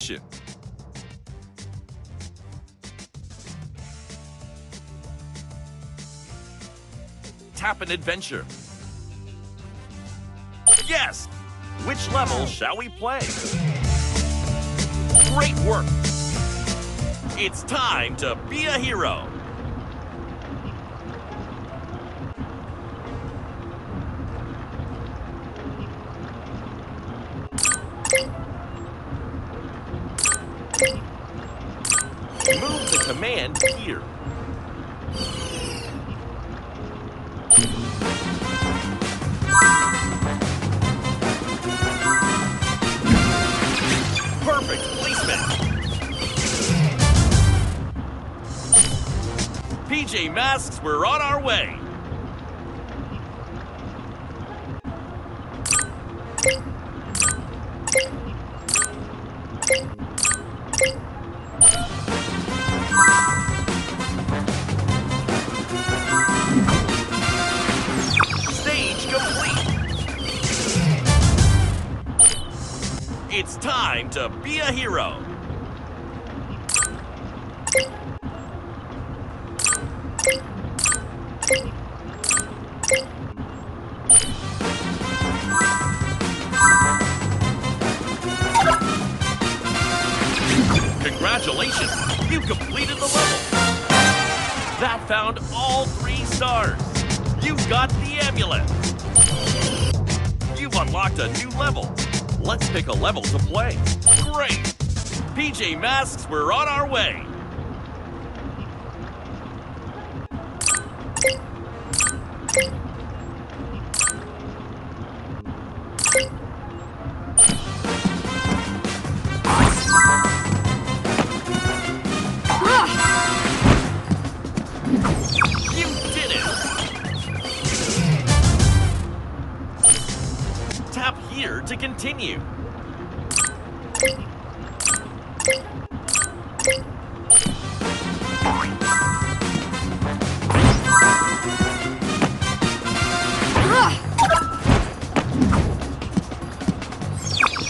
Shit. Tap an adventure. Yes! Which level shall we play? Great work! It's time to be a hero! Move the command here. Perfect placement. PJ Masks, we're on our way. It's time to be a hero. Congratulations, you completed the level. That found all 3 stars. You've got the amulet. You've unlocked a new level. Let's pick a level to play. Great! PJ Masks, we're on our way! Tap here to continue.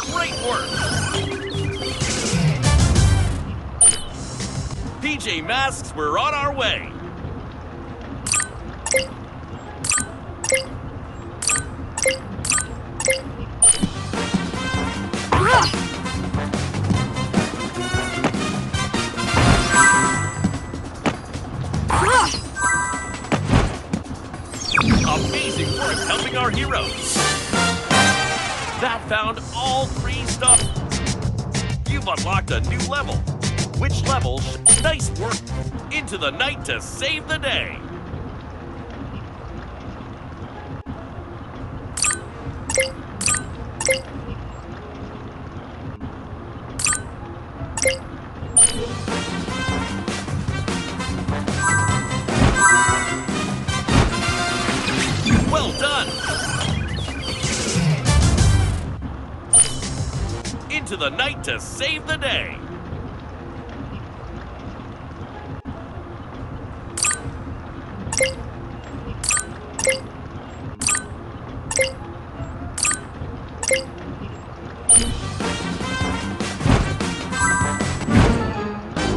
Great work. PJ Masks, we're on our way. Amazing work helping our heroes. That found all 3 stuff. You've unlocked a new level. Which level? Nice work. Into the night to save the day. Well done! Into the night to save the day!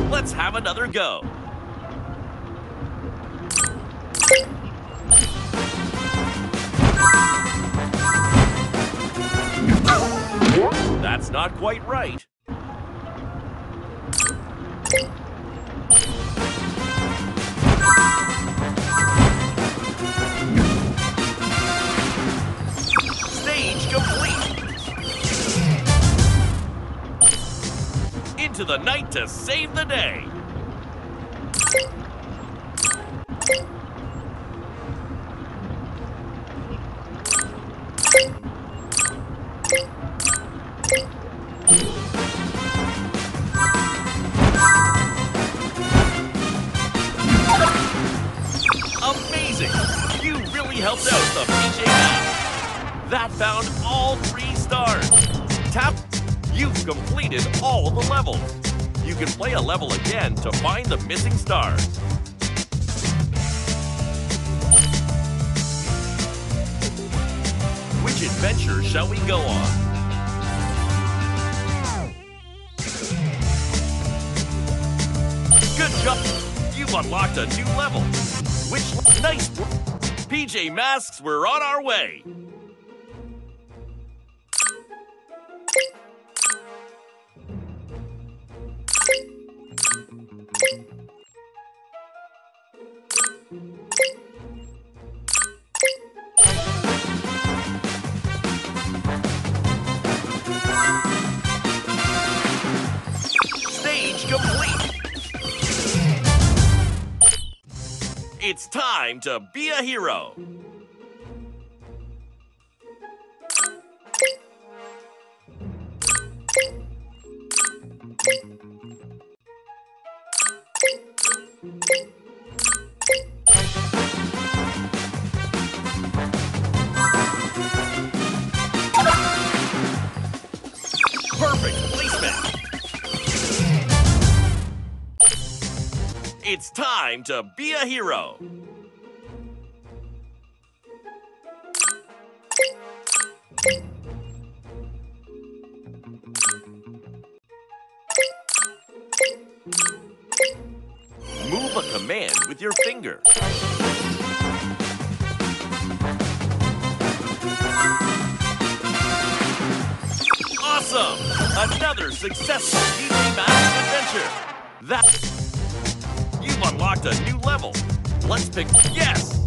Let's have another go! That's not quite right. Stage complete. Into the night to save the day. You really helped out the PJ Masks. That found all 3 stars. Tap. You've completed all the levels. You can play a level again to find the missing stars. Which adventure shall we go on? You've unlocked a new level. Which nice PJ Masks, we're on our way. Stage complete. It's time to be a hero. Perfect placement. It's time to be a hero. Move a command with your finger. Awesome! Another successful PJ Masks adventure! You've unlocked a new level! Let's pick... Yes!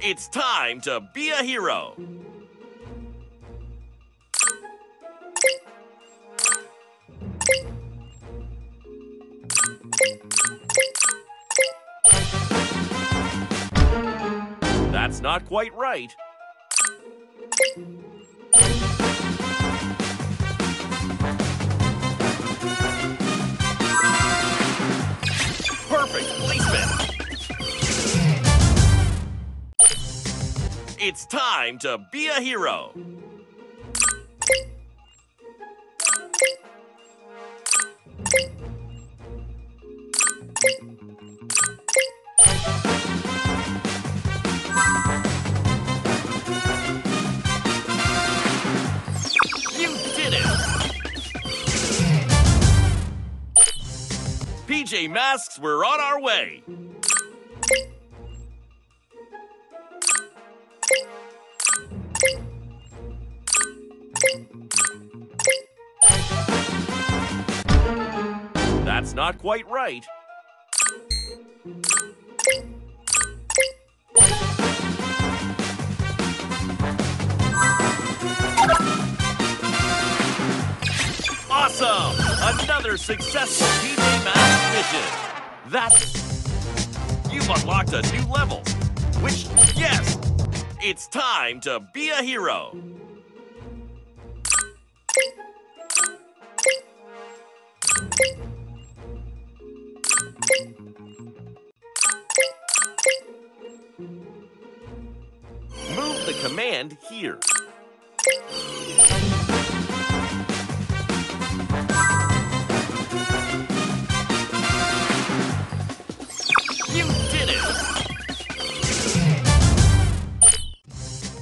It's time to be a hero! That's not quite right. Perfect placement. It's time to be a hero. PJ Masks, we're on our way! That's not quite right. Awesome! Another successful PJ Masks mission. You've unlocked a new level. Which, yes, it's time to be a hero. Move the command here.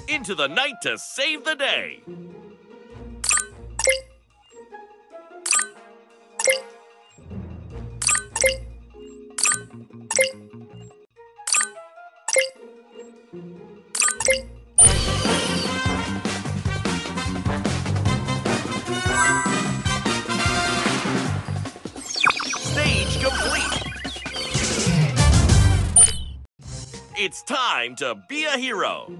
Into the night to save the day. Stage complete. It's time to be a hero.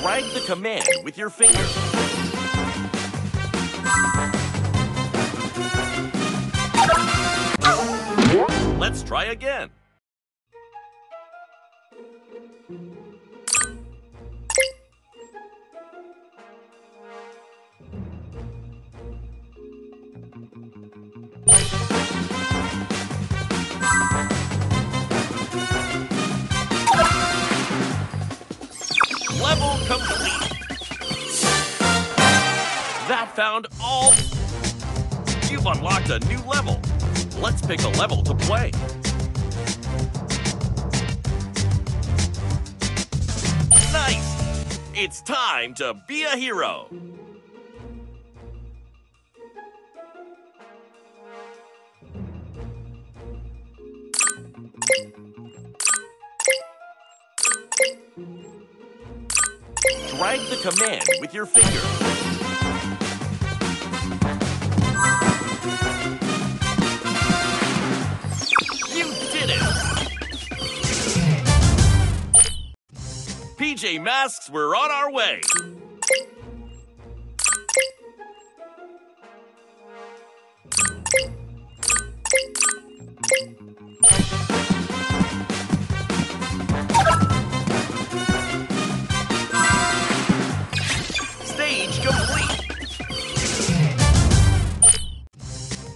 Drag the command with your finger. Let's try again. Level complete. That found all. You've unlocked a new level. Let's pick a level to play. It's time to be a hero! Drag the command with your finger. PJ Masks, we're on our way! Stage complete!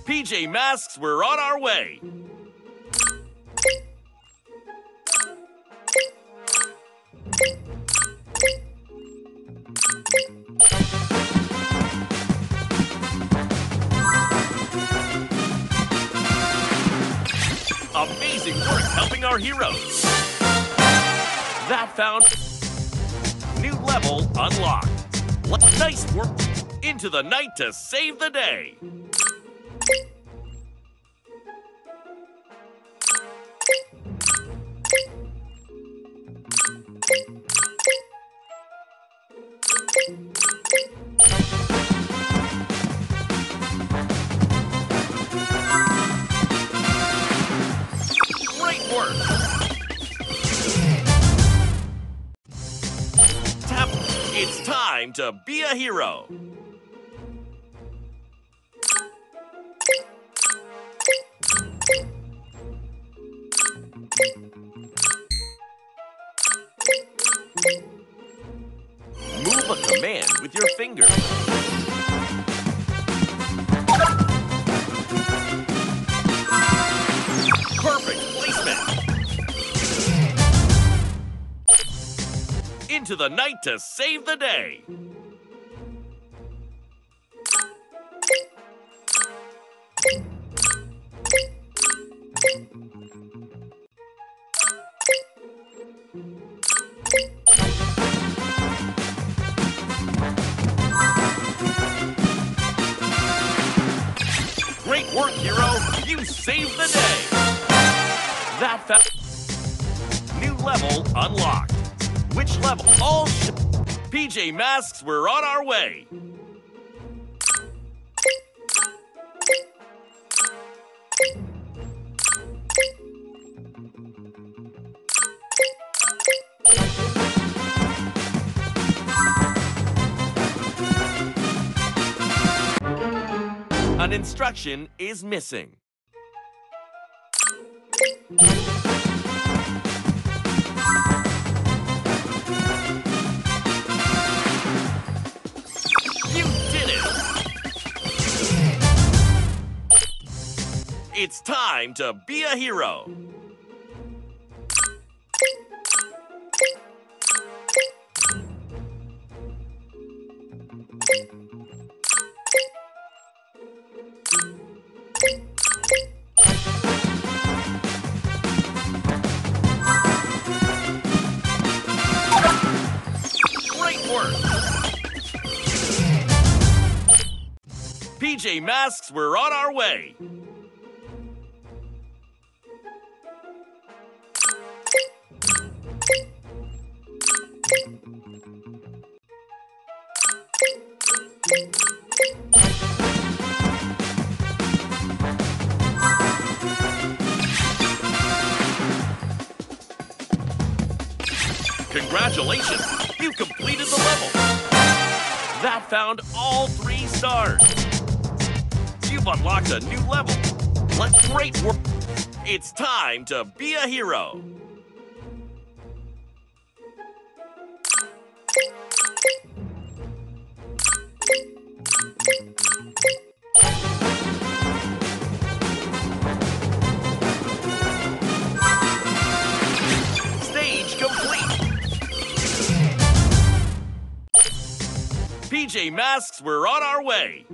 PJ Masks, we're on our way! Amazing work helping our heroes. That found new level unlocked. Nice work into the night to save the day. Tap. It's time to be a hero. Move a command with your finger. Into the night to save the day. Great work, hero! You saved the day! That new level unlocked. Which level? All PJ Masks, we're on our way! An instruction is missing. It's time to be a hero! Great work! PJ Masks, we're on our way! Congratulations! You completed the level! That found all 3 stars! You've unlocked a new level! Great work! It's time to be a hero! PJ Masks, we're on our way!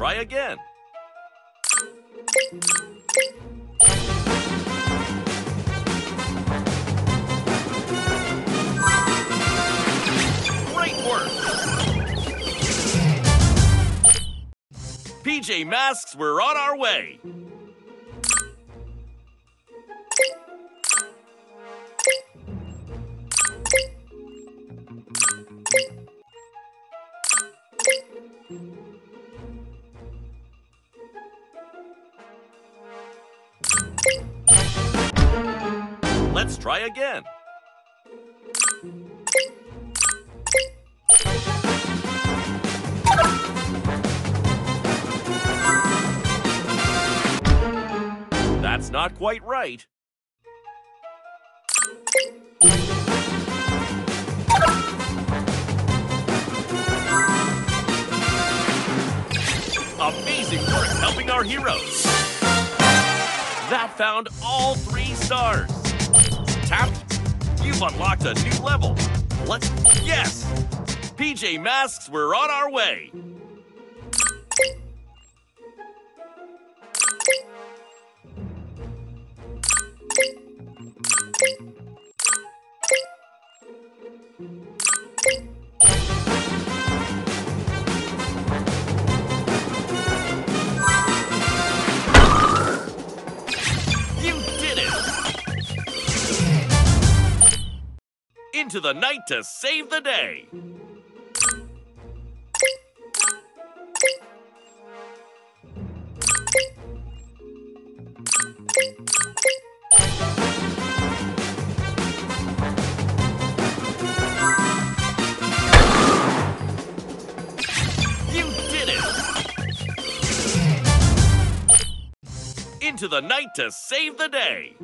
Try again. Great work! PJ Masks, we're on our way! Let's try again. That's not quite right. Amazing work helping our heroes. That found all 3 stars. Tap. You've unlocked a new level. Yes! PJ Masks, we're on our way! Into the night to save the day. You did it. Into the night to save the day.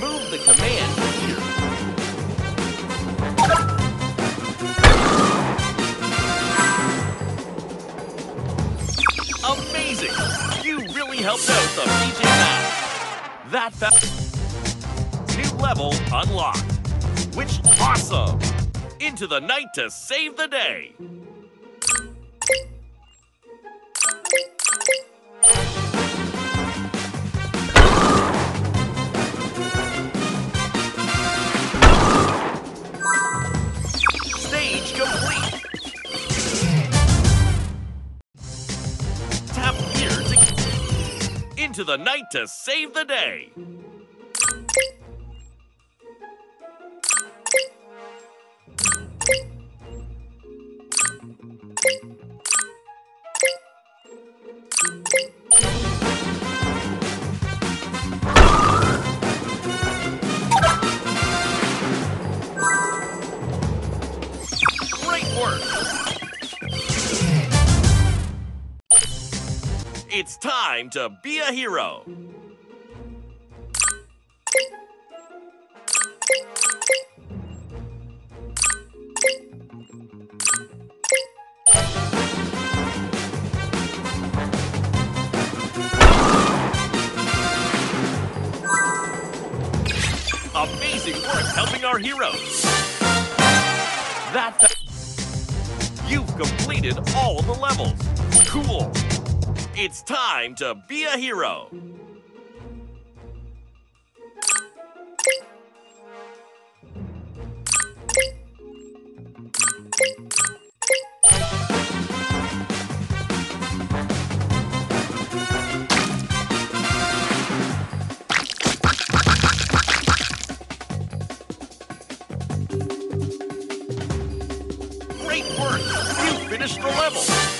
Move the command here. Amazing! You really helped out the PJ Masks. That fast. New level unlocked. Which awesome! Into the night to save the day. Into the night to save the day. Great work. It's time to be a hero! Amazing work helping our heroes! You've completed all of the levels! Cool! It's time to be a hero! Great work! You finished the level!